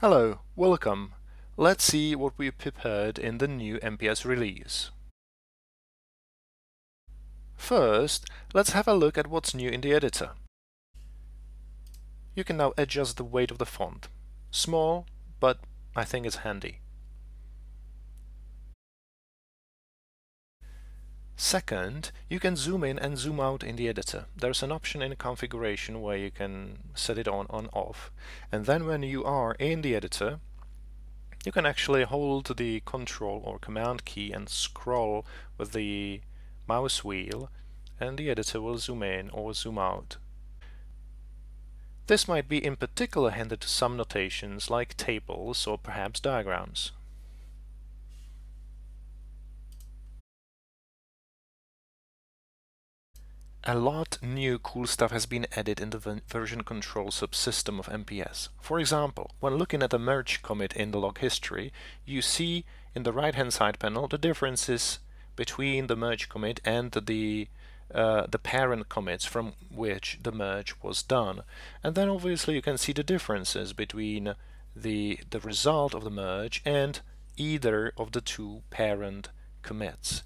Hello, welcome. Let's see what we prepared in the new MPS release. First, let's have a look at what's new in the editor. You can now adjust the weight of the font. Small, but I think it's handy. Second, you can zoom in and zoom out in the editor. There's an option in the configuration where you can set it on and off. And then when you are in the editor, you can actually hold the Control or Command key and scroll with the mouse wheel, and the editor will zoom in or zoom out. This might be in particular handy to some notations like tables or perhaps diagrams. A lot new cool stuff has been added in the version control subsystem of MPS. For example, when looking at the merge commit in the log history, you see in the right-hand side panel the differences between the merge commit and the parent commits from which the merge was done. And then obviously you can see the differences between the result of the merge and either of the two parent commits.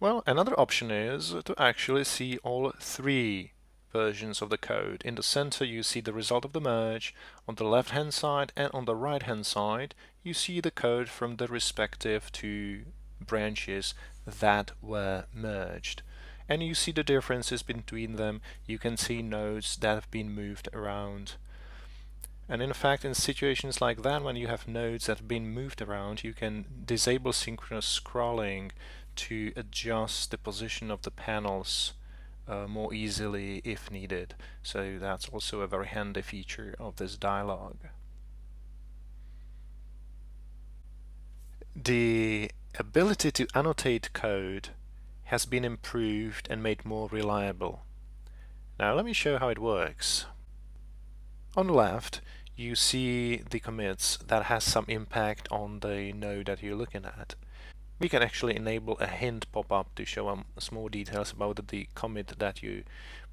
Well, another option is to actually see all three versions of the code. In the center you see the result of the merge, on the left-hand side and on the right-hand side you see the code from the respective two branches that were merged. And you see the differences between them, you can see nodes that have been moved around. And in fact, in situations like that, when you have nodes that have been moved around, you can disable synchronous scrolling to adjust the position of the panels more easily if needed. So that's also a very handy feature of this dialog. The ability to annotate code has been improved and made more reliable. Now let me show how it works. On the left you see the commits that has some impact on the node that you're looking at. We can actually enable a hint pop-up to show us more details about the commit that you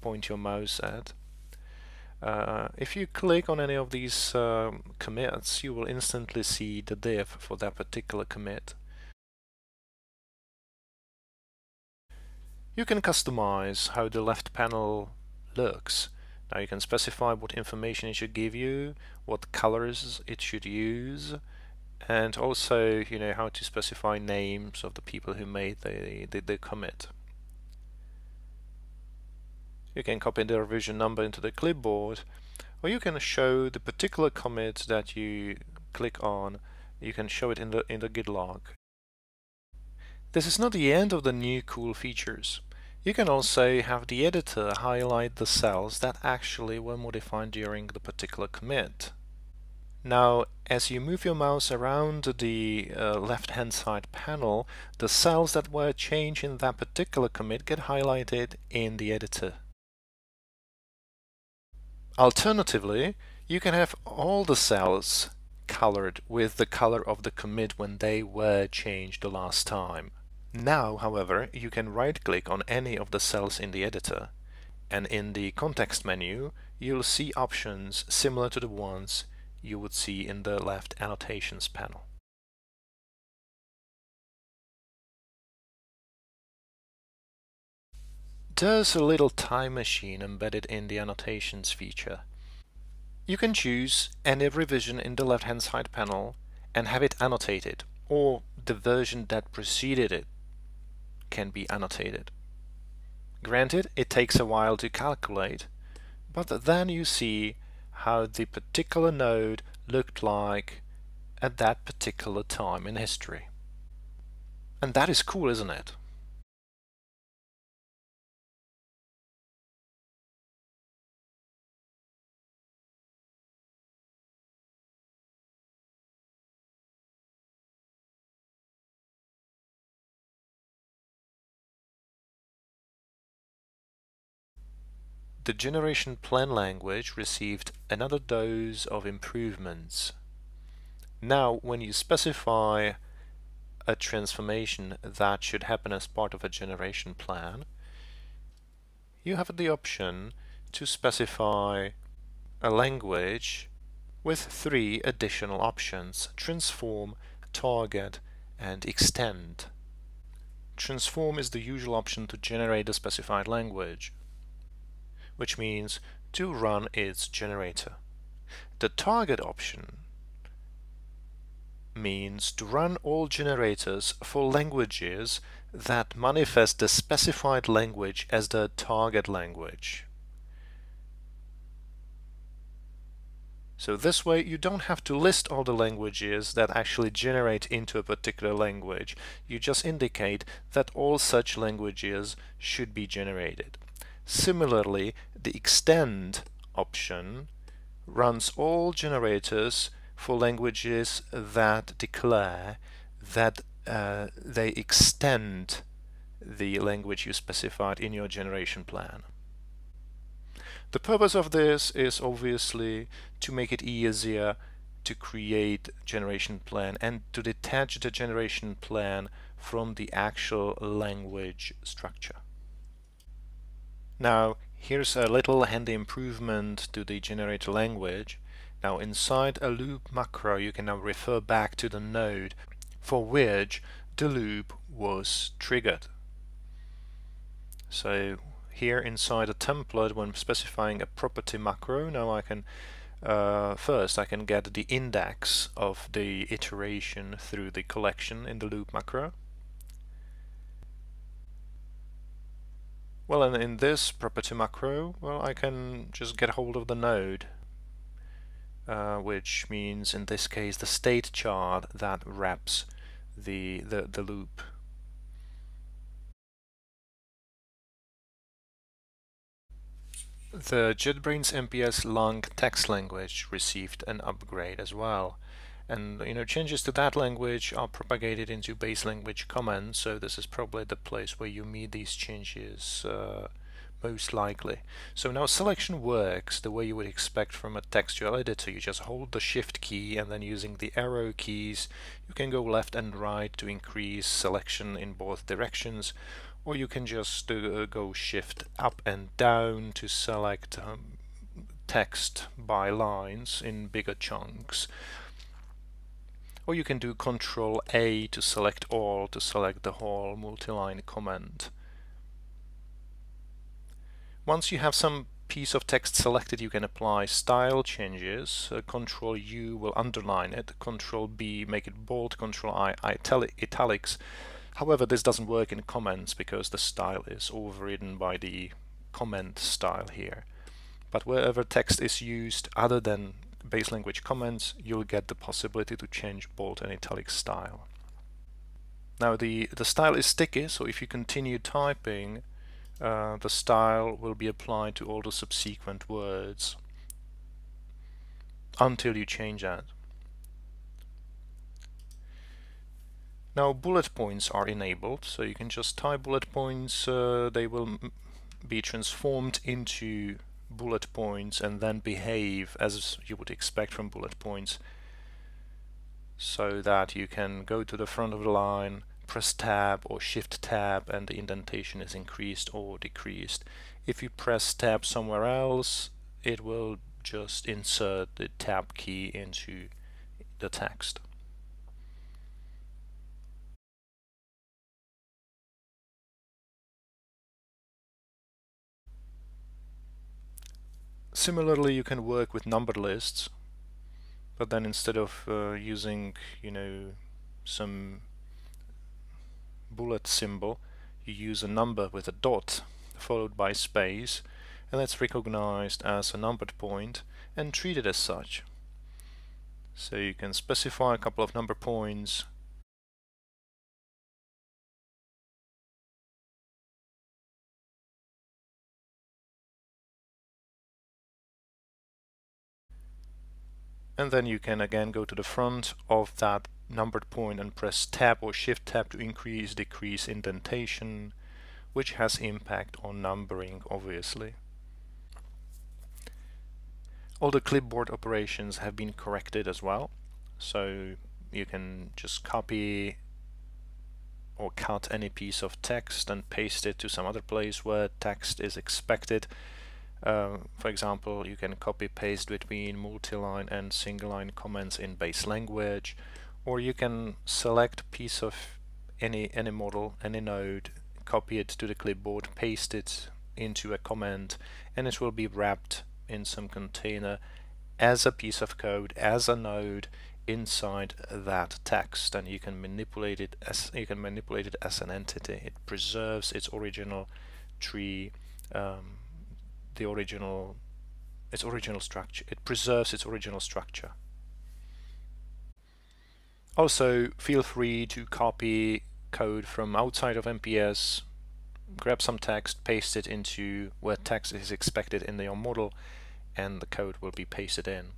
point your mouse at. If you click on any of these commits, you will instantly see the div for that particular commit. You can customize how the left panel looks. Now you can specify what information it should give you, what colors it should use, and also, you know, how to specify names of the people who made the commit. You can copy the revision number into the clipboard, or you can show the particular commit that you click on. You can show it in the Git log. This is not the end of the new cool features. You can also have the editor highlight the cells that actually were modified during the particular commit. Now, as you move your mouse around the left-hand side panel, the cells that were changed in that particular commit get highlighted in the editor. Alternatively, you can have all the cells colored with the color of the commit when they were changed the last time. Now, however, you can right-click on any of the cells in the editor, and in the context menu, you'll see options similar to the ones you would see in the left annotations panel. There's a little time machine embedded in the annotations feature. You can choose any revision in the left-hand side panel and have it annotated, or the version that preceded it can be annotated. Granted, it takes a while to calculate, but then you see how the particular node looked like at that particular time in history. And that is cool, isn't it? The generation plan language received another dose of improvements. Now, when you specify a transformation that should happen as part of a generation plan, you have the option to specify a language with three additional options: transform, target, and extend. Transform is the usual option to generate a specified language, which means to run its generator. The target option means to run all generators for languages that manifest the specified language as the target language. So this way you don't have to list all the languages that actually generate into a particular language. You just indicate that all such languages should be generated. Similarly, the extend option runs all generators for languages that declare that they extend the language you specified in your generation plan. The purpose of this is obviously to make it easier to create generation plan and to detach the generation plan from the actual language structure. Now, here's a little handy improvement to the generator language. Now, inside a loop macro, you can now refer back to the node for which the loop was triggered. So here inside a template, when specifying a property macro, now I can first get the index of the iteration through the collection in the loop macro. Well, and in this property macro, well, I can just get hold of the node, which means in this case the state chart that wraps the loop. The JetBrains MPS Lang text language received an upgrade as well, and changes to that language are propagated into base language comments, so this is probably the place where you meet these changes most likely. So now selection works the way you would expect from a textual editor. You just hold the shift key, and then using the arrow keys you can go left and right to increase selection in both directions, or you can just go shift up and down to select text by lines in bigger chunks, or you can do Control A to select all, to select the whole multi-line comment. Once you have some piece of text selected, you can apply style changes. Control U will underline it, Control B make it bold, Control I italics. However, this doesn't work in comments because the style is overridden by the comment style here. But wherever text is used other than base language comments, you'll get the possibility to change bold and italic style. Now the style is sticky, so if you continue typing, the style will be applied to all the subsequent words until you change that. Now bullet points are enabled, so you can just type bullet points, they will be transformed into bullet points and then behave as you would expect from bullet points, so that you can go to the front of the line, press tab or shift tab, and the indentation is increased or decreased. If you press tab somewhere else, it will just insert the tab key into the text. Similarly, you can work with number lists, but then instead of using some bullet symbol, you use a number with a dot followed by space, and that's recognized as a numbered point and treated as such. So you can specify a couple of number points, and then you can again go to the front of that numbered point and press tab or shift tab to increase, decrease indentation, which has impact on numbering, obviously. All the clipboard operations have been corrected as well, so you can just copy or cut any piece of text and paste it to some other place where text is expected For example, you can copy-paste between multi-line and single-line comments in base language, or you can select piece of any model, any node, copy it to the clipboard, paste it into a comment, and it will be wrapped in some container as a piece of code, as a node inside that text, and you can manipulate it as an entity. It preserves its original tree, its original structure. It preserves its original structure. Also, feel free to copy code from outside of MPS, grab some text, paste it into where text is expected in your model, and the code will be pasted in.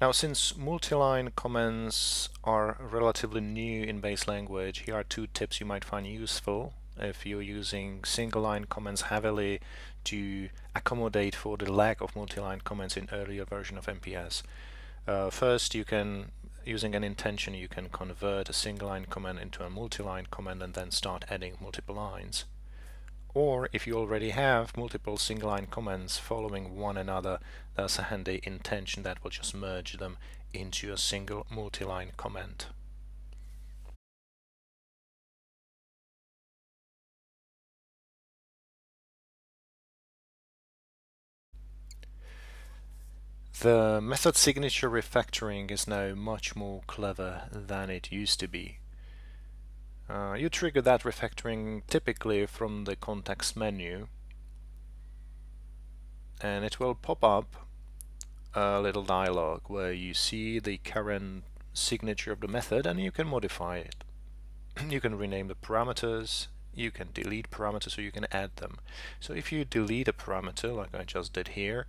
Now, since multi-line comments are relatively new in base language, here are two tips you might find useful if you're using single-line comments heavily to accommodate for the lack of multi-line comments in earlier version of MPS. First, you can, using an intention, you can convert a single-line comment into a multi-line comment and then start adding multiple lines. Or, if you already have multiple single-line comments following one another, there's a handy intention that will just merge them into a single multi-line comment. The method signature refactoring is now much more clever than it used to be. You trigger that refactoring typically from the context menu, and it will pop up a little dialog where you see the current signature of the method, and you can modify it. You can rename the parameters, you can delete parameters, or you can add them. So if you delete a parameter, like I just did here,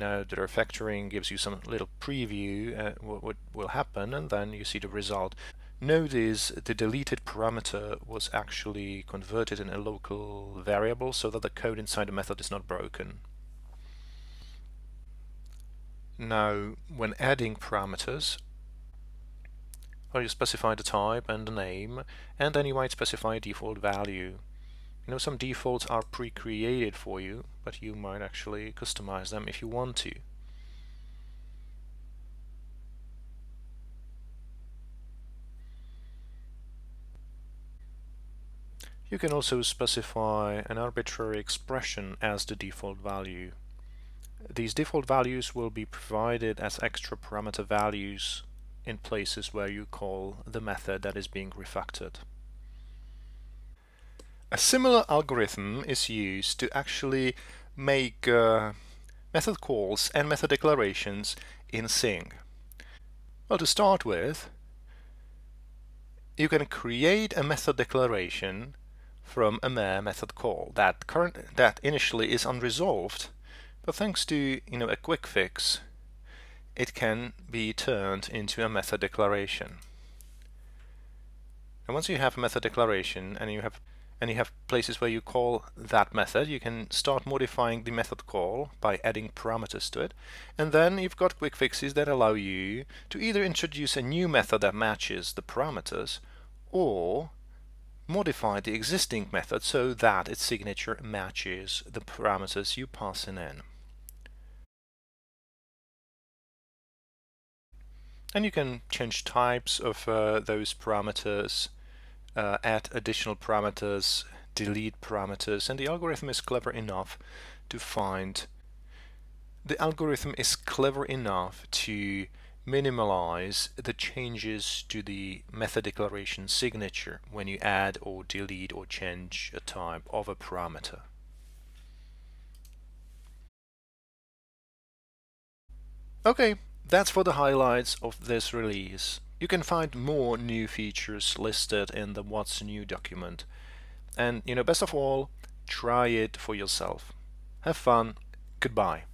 now the refactoring gives you some little preview what will happen, and then you see the result. Notice the deleted parameter was actually converted in a local variable so that the code inside the method is not broken. Now, when adding parameters, well, you specify the type and the name, and then you might specify a default value. You know, some defaults are pre-created for you, but you might actually customize them if you want to. You can also specify an arbitrary expression as the default value. These default values will be provided as extra parameter values in places where you call the method that is being refactored. A similar algorithm is used to actually make method calls and method declarations in sync. Well, to start with, you can create a method declaration from a mere method call that initially is unresolved, but thanks to a quick fix, it can be turned into a method declaration. And once you have a method declaration and you have places where you call that method, you can start modifying the method call by adding parameters to it, and then you've got quick fixes that allow you to either introduce a new method that matches the parameters or modify the existing method so that its signature matches the parameters you pass in. And you can change types of those parameters, add additional parameters, delete parameters, and the algorithm is clever enough to minimalize the changes to the method declaration signature when you add or delete or change a type of a parameter. Okay, that's for the highlights of this release. You can find more new features listed in the What's New document. And, best of all, try it for yourself. Have fun. Goodbye.